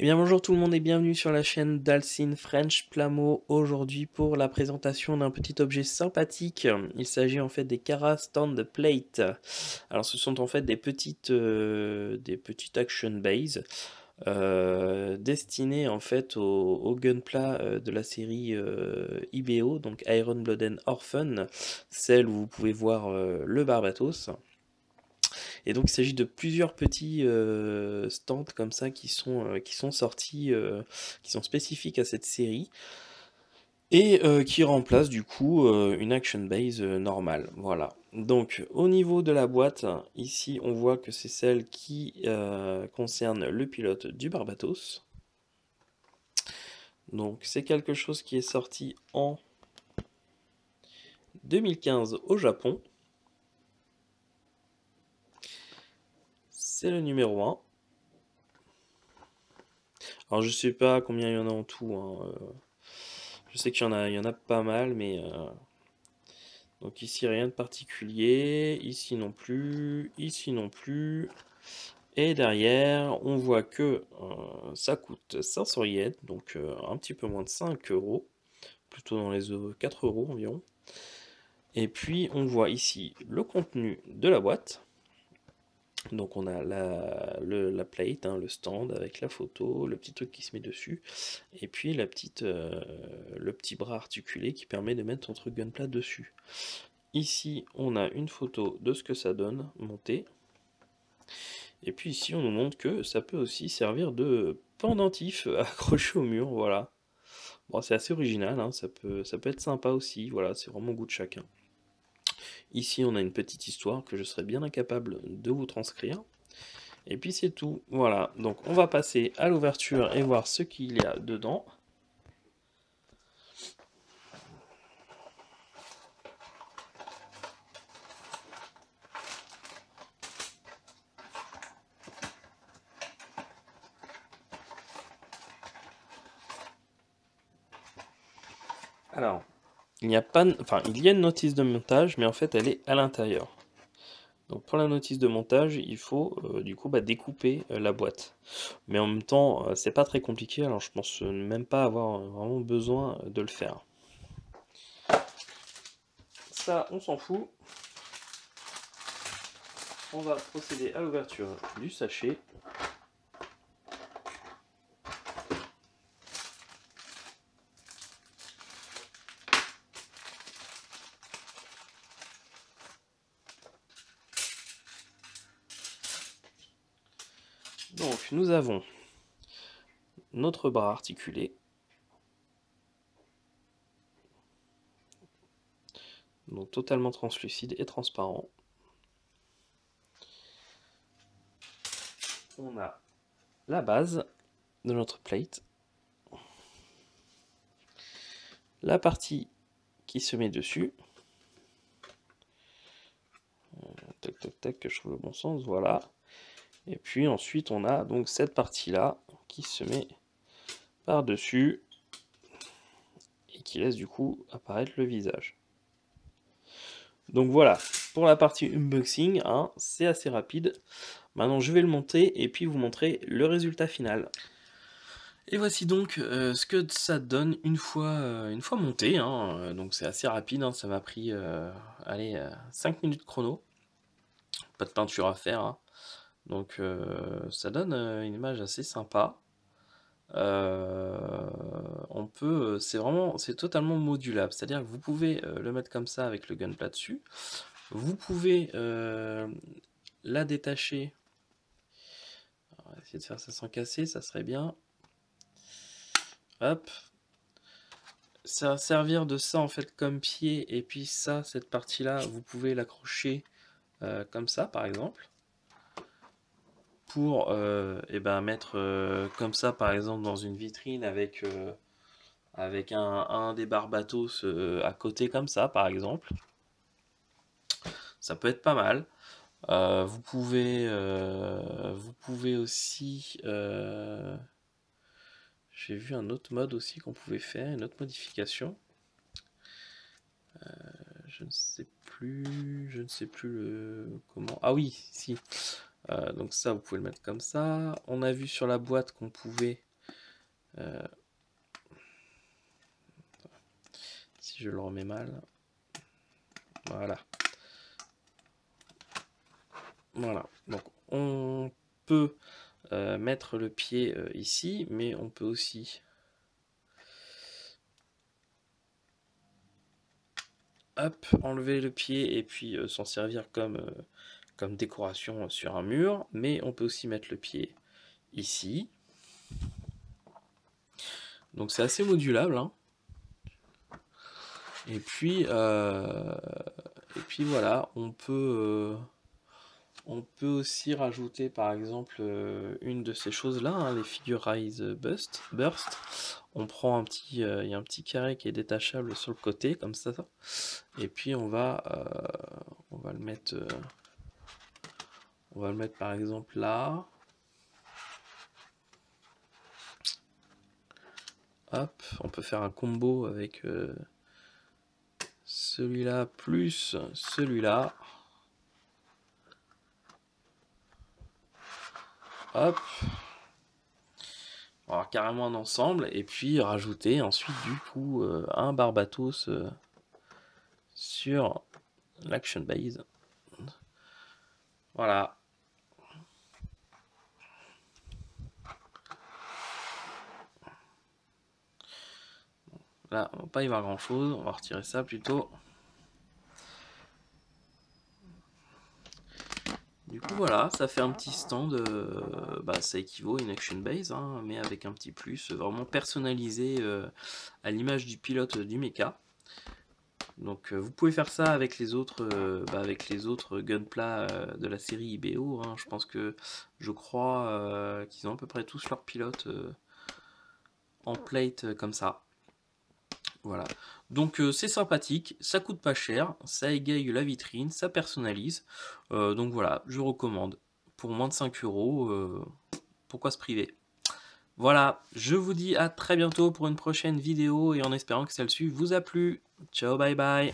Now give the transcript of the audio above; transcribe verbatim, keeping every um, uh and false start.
Eh bien bonjour tout le monde et bienvenue sur la chaîne d'Alcine French Plamo, aujourd'hui pour la présentation d'un petit objet sympathique. Il s'agit en fait des Chara Stand Plate. Alors ce sont en fait des petites, euh, des petites Action Base euh, destinées en fait au, au Gunpla euh, de la série euh, I B O, donc Iron Blooded Orphans, celle où vous pouvez voir euh, le Barbatos. Et donc il s'agit de plusieurs petits euh, stands comme ça qui sont, euh, qui sont sortis, euh, qui sont spécifiques à cette série, et euh, qui remplacent du coup euh, une Action Base euh, normale. Voilà. Donc au niveau de la boîte, ici on voit que c'est celle qui euh, concerne le pilote du Barbatos. Donc c'est quelque chose qui est sorti en deux mille quinze au Japon. C'est le numéro un. Alors je sais pas combien il y en a en tout. Hein. Je sais qu'il y en a, il y en a pas mal, mais euh... donc ici rien de particulier, ici non plus, ici non plus. Et derrière, on voit que euh, ça coûte cinq cents yens, donc euh, un petit peu moins de cinq euros, plutôt dans les quatre euros environ. Et puis on voit ici le contenu de la boîte. Donc on a la, le, la plate, hein, le stand avec la photo, le petit truc qui se met dessus, et puis la petite, euh, le petit bras articulé qui permet de mettre notre Gunpla dessus. Ici on a une photo de ce que ça donne, montée. Et puis ici on nous montre que ça peut aussi servir de pendentif accroché au mur, voilà. Bon, c'est assez original, hein, ça peut, ça peut être sympa aussi, voilà, c'est vraiment au goût de chacun. Ici, on a une petite histoire que je serais bien incapable de vous transcrire. Et puis, c'est tout. Voilà. Donc, on va passer à l'ouverture et voir ce qu'il y a dedans. Alors... Il n'y a pas, enfin, il y a une notice de montage, mais en fait, elle est à l'intérieur. Donc, pour la notice de montage, il faut euh, du coup bah, découper euh, la boîte. Mais en même temps, euh, c'est pas très compliqué, alors je pense euh, même pas avoir euh, vraiment besoin de le faire. Ça, on s'en fout. On va procéder à l'ouverture du sachet. Donc, nous avons notre bras articulé. Donc, totalement translucide et transparent. On a la base de notre plate. La partie qui se met dessus. Euh, tac, tac, tac, que je trouve le bon sens, voilà. Et puis ensuite on a donc cette partie là qui se met par dessus et qui laisse du coup apparaître le visage. Donc voilà pour la partie unboxing, hein, c'est assez rapide. Maintenant je vais le monter et puis vous montrer le résultat final. Et voici donc euh, ce que ça donne une fois, euh, une fois monté, hein. Donc c'est assez rapide, hein. Ça m'a pris euh, allez, euh, cinq minutes chrono, pas de peinture à faire, hein. Donc euh, ça donne euh, une image assez sympa. Euh, on peut, c'est vraiment, c'est totalement modulable. C'est-à-dire que vous pouvez euh, le mettre comme ça avec le Gunpla dessus. Vous pouvez euh, la détacher. Alors, on va essayer de faire ça sans casser, ça serait bien. Hop. Ça va servir de ça en fait comme pied. Et puis ça, cette partie-là, vous pouvez l'accrocher euh, comme ça, par exemple. Pour euh, eh ben, mettre euh, comme ça par exemple dans une vitrine avec, euh, avec un, un des Barbatos euh, à côté comme ça par exemple. Ça peut être pas mal. Euh, vous, pouvez, euh, vous pouvez aussi... Euh, j'ai vu un autre mode aussi qu'on pouvait faire, une autre modification. Euh, je ne sais plus... Je ne sais plus le... comment... Ah oui, si. Euh, donc ça vous pouvez le mettre comme ça. On a vu sur la boîte qu'on pouvait Euh... Si je le remets mal. Voilà. Voilà. Donc on peut euh, mettre le pied euh, ici, mais on peut aussi... Hop, enlever le pied et puis euh, s'en servir comme, euh, comme décoration sur un mur. Mais on peut aussi mettre le pied ici. Donc c'est assez modulable. Hein. Et puis, euh, et puis voilà, on peut, euh, on peut aussi rajouter par exemple euh, une de ces choses-là, hein, les Figure-rise Burst. On prend un petit, euh, y a un petit carré qui est détachable sur le côté, comme ça. Et puis on va, euh, on va le mettre, euh, on va le mettre par exemple là. Hop, on peut faire un combo avec euh, celui-là plus celui-là. Hop. On va avoir carrément un ensemble et puis rajouter ensuite du coup euh, un Barbatos euh, sur l'Action Base. Voilà. Là, on va pas y voir grand chose, on va retirer ça plutôt. Du coup voilà, ça fait un petit stand, euh, bah, ça équivaut à une Action Base, hein, mais avec un petit plus, vraiment personnalisé euh, à l'image du pilote euh, du mecha. Donc euh, vous pouvez faire ça avec les autres, euh, bah, avec les autres Gunpla euh, de la série I B O, hein, je pense que, je crois euh, qu'ils ont à peu près tous leurs pilotes euh, en plate euh, comme ça. Voilà, donc euh, c'est sympathique, ça coûte pas cher, ça égaye la vitrine, ça personnalise, euh, donc voilà, je recommande, pour moins de cinq euros, euh, pourquoi se priver? Voilà, je vous dis à très bientôt pour une prochaine vidéo, et en espérant que celle-ci vous a plu, ciao, bye bye.